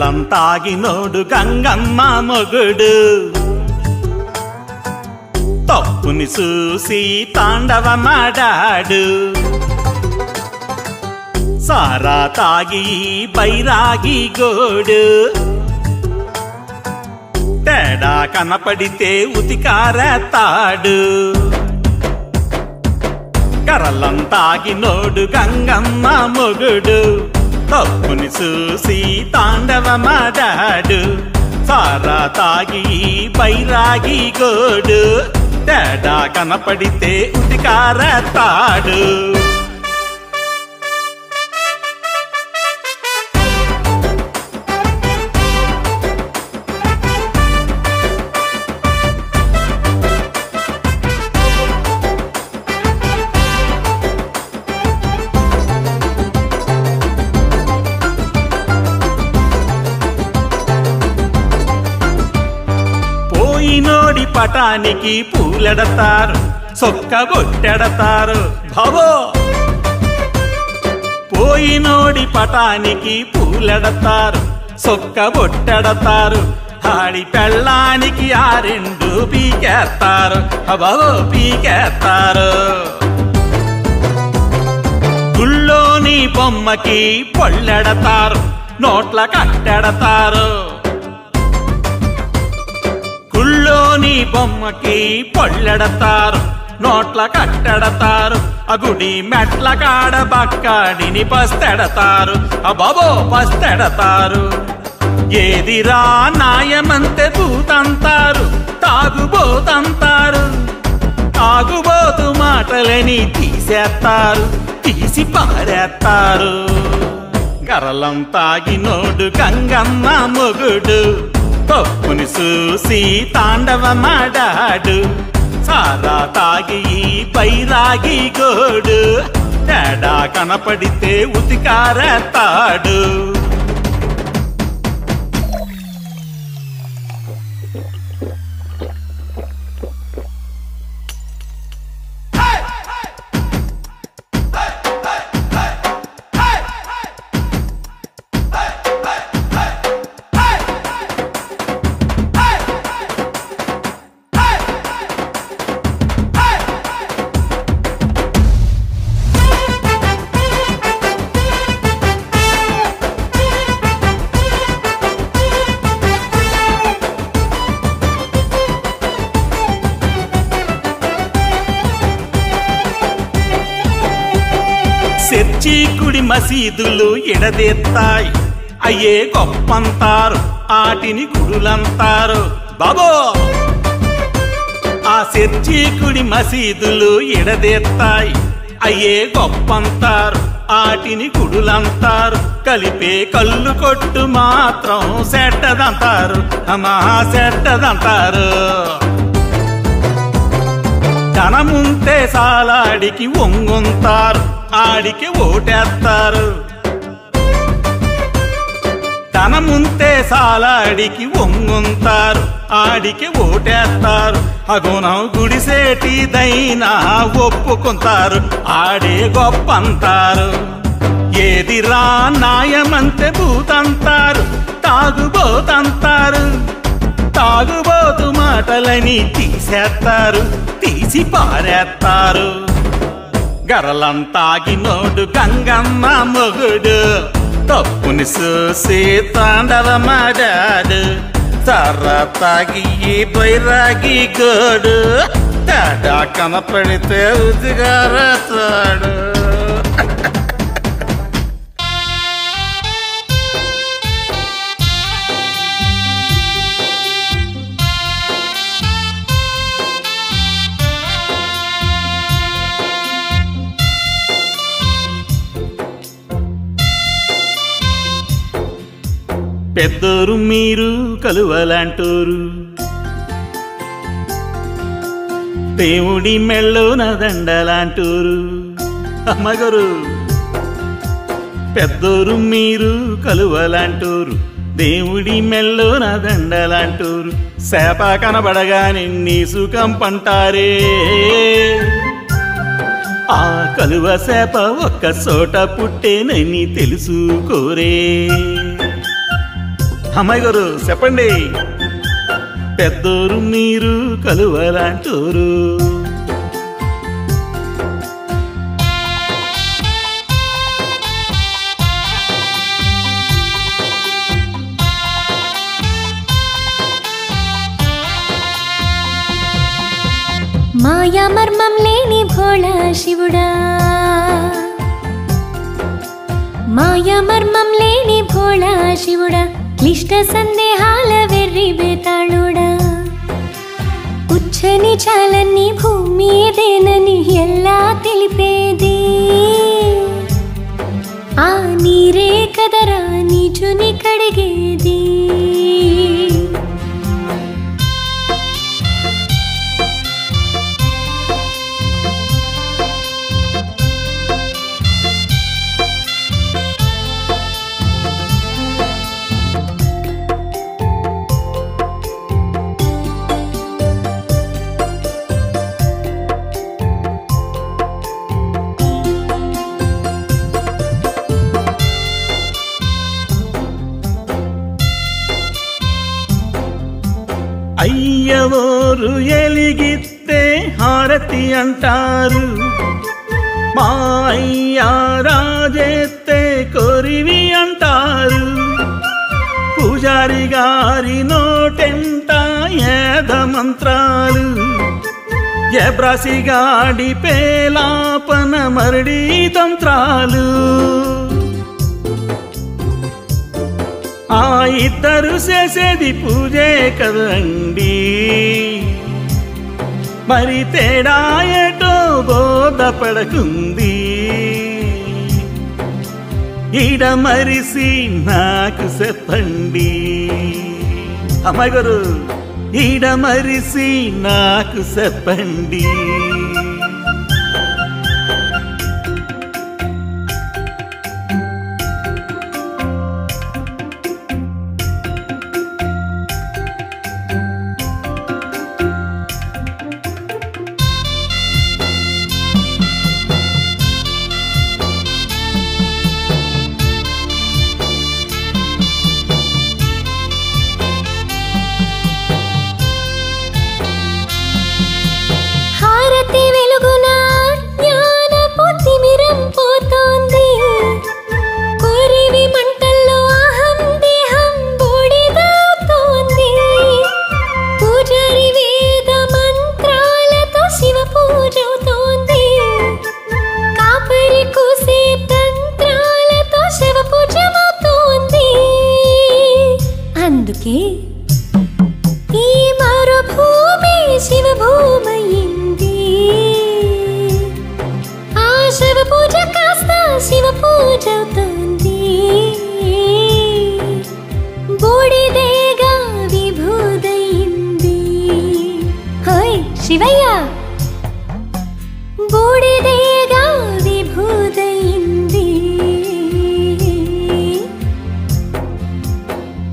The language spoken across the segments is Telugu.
కాలం తాగినోడు గంగమ్మ మొగుడు తప్పుని చూసి తాండవమాడాడు సారా తాగి బైరాగి గోడు తేడా కనపడితే ఉతికారతాడు కరలం తాగినోడు గంగమ్మ మొగుడు తప్పుని చూసి తాండవమాడాడు సారా తాగి బైరాగి గోడు తేడా కనపడితే ఉతికారతాడు నోడి పటానికి పూలెడతారు సొక్కబొట్టెడతారు భవో పోయినోడి పటానికి పూలెడతారు సొక్కబొట్టెడతారు ఆడి పెళ్ళానికి ఆ రెండు పీకేస్తారు భవో పీకేస్తారు గుళ్ళోని బొమ్మకి పొళ్ళెడతారు నోట్ల కట్టెడతారు నీ బొమ్మకి పొళ్ళెడతారు నోట్ల కట్టెడతారు అగుడి మెట్ల కాడ బక్కాడిని పస్తెడతారు అబాబో పస్తెడతారు ఏదిరా నాయమంతే పూతంతారు తాగుబోతంతారు తాగుబోతు మాటలని తీసేస్తారు తీసి పారేస్తారు గరలం తాగినోడు గంగమ్మ మొగుడు తప్పుని చూసి తాండవమాడాడు సారా తాగి బైరాగి గోడు తేడా కనపడితే ఉతికారతాడు చీకుడి మసీదులు ఎడదెత్తాయి అయ్యే గొప్పంతారు ఆటిని గుడులంతారు బాబో ఆ చర్చీకుడి మసీదులు ఎడదెత్తాయి అయ్యే గొప్పంతారు ఆటిని గుడులంతారు కలిపే కళ్ళు కొట్టు మాత్రం సెట్టదంతారు మహా సెట్టదంతారు ధనముంతే సాలాడికి ఒంగుంతారు ఆడికి ఓటేస్తారు ధనముంతే సాలాడికి ఒంగుంతారు ఆడికి ఓటేస్తారు అగుణం గుడిసేటిదైనా ఒప్పుకుంటారు ఆడే గొప్పంతారు ఏదిరా నాయమంతే భూతంతారు తాగుబోతంతారు తాగుబోతు మాటలని తీసేస్తారు తీసి పారేస్తారు గరలం తాగినోడు గంగమ్మ మొగుడు తప్పుని చూసి తాండవమాడాడు సారా తాగి బైరాగి గోడు తేడా కనపడితే ఉతికారతాడు పెద్దోరు మీరు కలువలంటూరు దేవుడి మెళ్ళోన దండలాంటూరు అమ్మగారు పెద్దోరు మీరు కలువలంటూరు దేవుడి మెళ్ళోన దండలాంటూరు సేప కనబడగానే నీ సుఖం పంటారే ఆ కలువ సేప ఒక్క చోట పుట్టేనని తెలుసుకోరే అమ్మాయి గారు చెప్పండి. పెద్దోరు మీరు కలువలాంటూరు, మాయా మర్మం లేని భోళా శివుడా, మాయా మర్మం లేని భోళా శివుడా, క్లిష్ట సందేహాల వెర్రి బేతాళుడా, ఉచ్చ నిచాలని భూమి ఏదేనని ఎలా తెలిపేది, ఆ నీరే కదరా నీచుని కడిగేది. అయ్యవోరు ఎలిగితే హారతి అంటారు, మా అయ్యా రాజేస్తే కొరివి అంటారు, పూజారి గారి నోటెంట ఏద మంత్రాలు, ఎబ్రాసిగాడి పేలాపన మరడి తంత్రాలు, ఆ ఇద్దరు చేసేది పూజే కదండి, మరి తేడా ఏటో బోధపడకుంది. ఈడ మరిసి నాకు చెప్పండి అమ్మాయి గారు, ఈడ మరిసి నాకు చెప్పండి.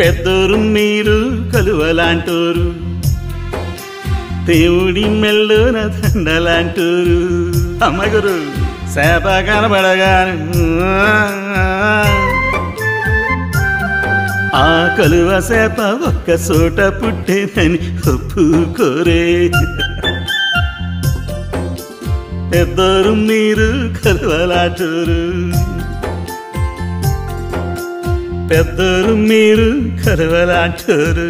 పెద్దోరు మీరు కలువలాంటూరు, దేవుడి మెల్లోన దండలాంటూరు, అమ్మాయి గారు సేప కనబడగాను ఆ కలువ సేప ఒక్క చోట పుట్టేనని ఒప్పుకోరే. పెద్దోరు మీరు కలువలాంటూరు, పెద్దోరు మీరు కలువలాంటూరు.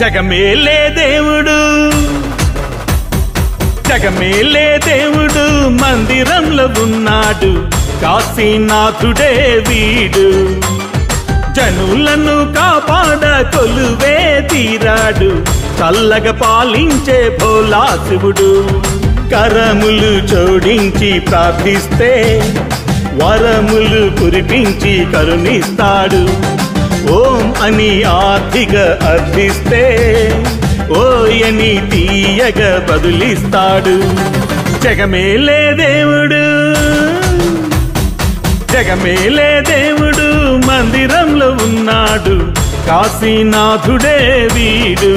జగమేలే దేవుడు, జగమేలే దేవుడు మందిరంలో ఉన్నాడు, కాశీనాథుడే వీడు. జనులను కాపాడ కొలువే తీరాడు చల్లగా పాలించే భోలా శివుడు కరములు జోడించి ప్రార్థిస్తే వరములు కురిపించి కరుణిస్తాడు ఓం అని ఆర్తిగా అర్థిస్తే ఓయని తీయగా బదులిస్తాడు జగమేలే దేవుడు జగమేలే దేవుడు మందిరంలో ఉన్నాడు కాశీనాథుడే వీడు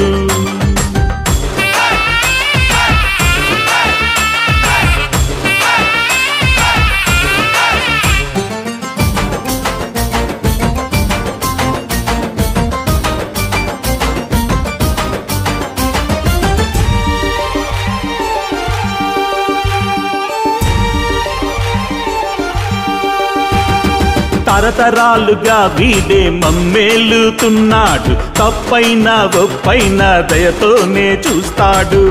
తరతరాలుగా వీడే మమ్మేలుతున్నాడు తప్పైనా ఒప్పైనా దయతోనే చూస్తాడు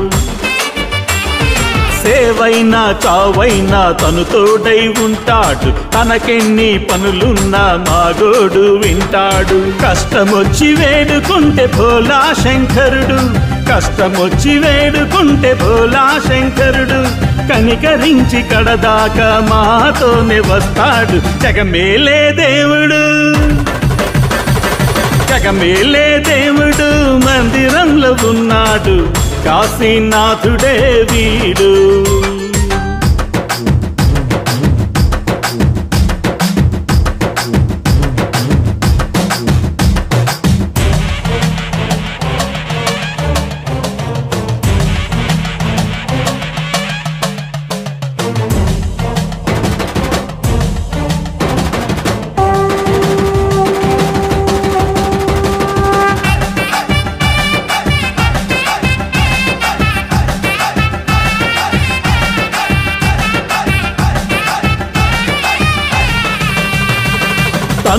సేవైనా చావైనా తను తోడై ఉంటాడు తనకెన్ని పనులున్నా మాగోడు వింటాడు కష్టమొచ్చి వేడుకుంటే భోలా శంకరుడు కష్టమొచ్చి వేడుకుంటే భోలా శంకరుడు కనికరించి కడదాకా మాతోనే వస్తాడు జగమేలే దేవుడు జగమేలే దేవుడు మందిరంలో ఉన్నాడు కాశీనాథుడే వీడు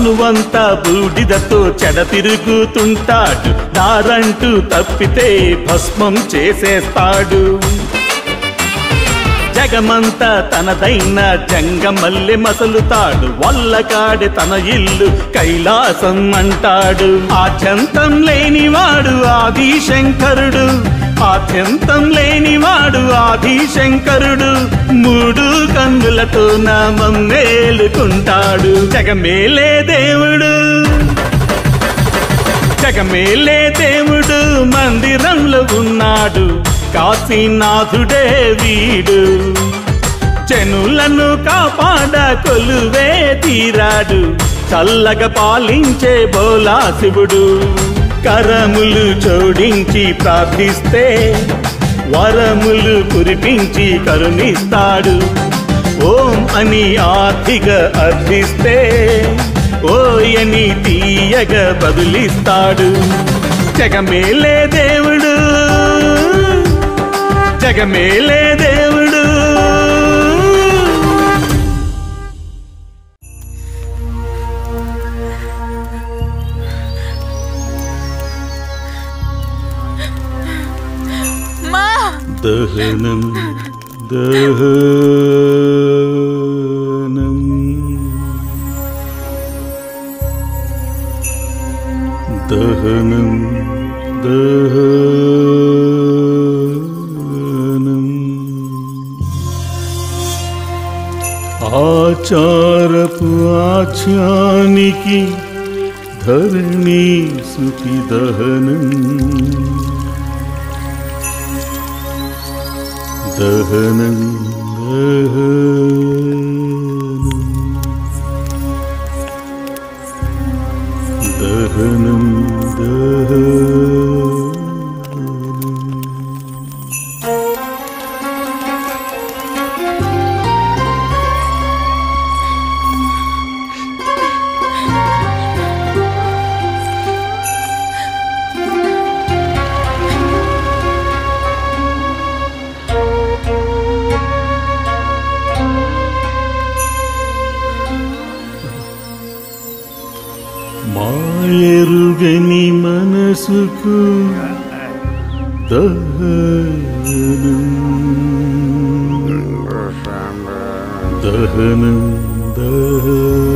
తనువంతా బూడిదతో చెడతిరుగుతుంటాడు దారంటూ తప్పితే భస్మం చేసేస్తాడు జగమంతా తనదైన జంగమల్లె మసలుతాడు వల్లకాడే తన ఇల్లు కైలాసం అంటాడు ఆద్యంతం లేనివాడు ఆదిశంకరుడు ఆద్యంతం లేనివాడు ఆదిశంకరుడు మూడు కన్నులతో నామం మేలుకుంటాడు జగమేలే దేవుడు జగమేలే దేవుడు మందిరంలో ఉన్నాడు కాశీనాథుడే వీడు జనులను కాపాడ కొలువే తీరాడు చల్లగా పాలించే భోలా శివుడు కరములు జోడించి ప్రార్థిస్తే వరములు కురిపించి కరుణిస్తాడు ఓం అని ఆర్తిగా అర్థిస్తే ఓయని తీయగా బదులిస్తాడు జగమేలే దేవుడు జగమేలే దేవుడు దహనం దహనం దహనం దహనం ఆచారపు ఆచానికి ధరణి సుఖి దహనం దహనం దహనం మాయరుగని మనసుకు దహనం దహనం దహనం